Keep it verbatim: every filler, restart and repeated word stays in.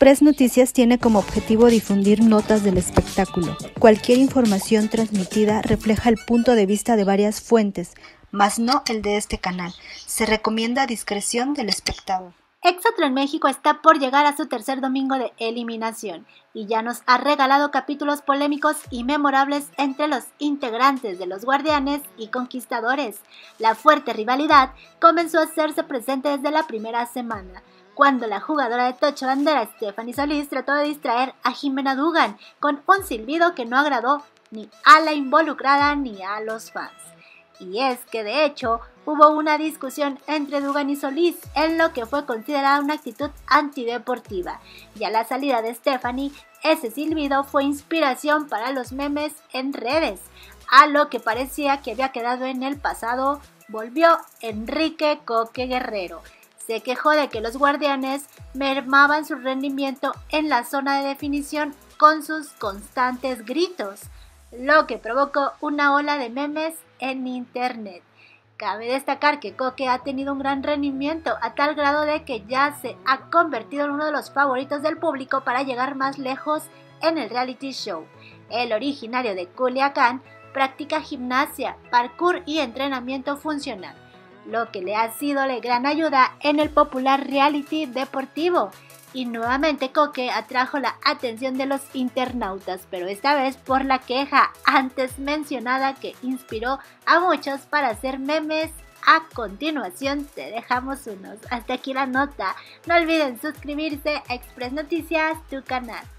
Express Noticias tiene como objetivo difundir notas del espectáculo. Cualquier información transmitida refleja el punto de vista de varias fuentes, mas no el de este canal. Se recomienda discreción del espectador. Exatlón México está por llegar a su tercer domingo de eliminación y ya nos ha regalado capítulos polémicos y memorables entre los integrantes de los Guardianes y Conquistadores. La fuerte rivalidad comenzó a hacerse presente desde la primera semana, cuando la jugadora de tocho bandera Stephanie Solís trató de distraer a Jimena Dugan con un silbido que no agradó ni a la involucrada ni a los fans. Y es que de hecho hubo una discusión entre Dugan y Solís en lo que fue considerada una actitud antideportiva, y a la salida de Stephanie, ese silbido fue inspiración para los memes en redes. A lo que parecía que había quedado en el pasado, volvió Enrique Koke Guerrero. Se quejó de que los Guardianes mermaban su rendimiento en la zona de definición con sus constantes gritos, lo que provocó una ola de memes en internet. Cabe destacar que Koke ha tenido un gran rendimiento a tal grado de que ya se ha convertido en uno de los favoritos del público para llegar más lejos en el reality show. El originario de Culiacán practica gimnasia, parkour y entrenamiento funcional, lo que le ha sido de gran ayuda en el popular reality deportivo. Y nuevamente Koke atrajo la atención de los internautas, pero esta vez por la queja antes mencionada que inspiró a muchos para hacer memes. A continuación te dejamos unos. Hasta aquí la nota. No olviden suscribirse a Express Noticias, tu canal.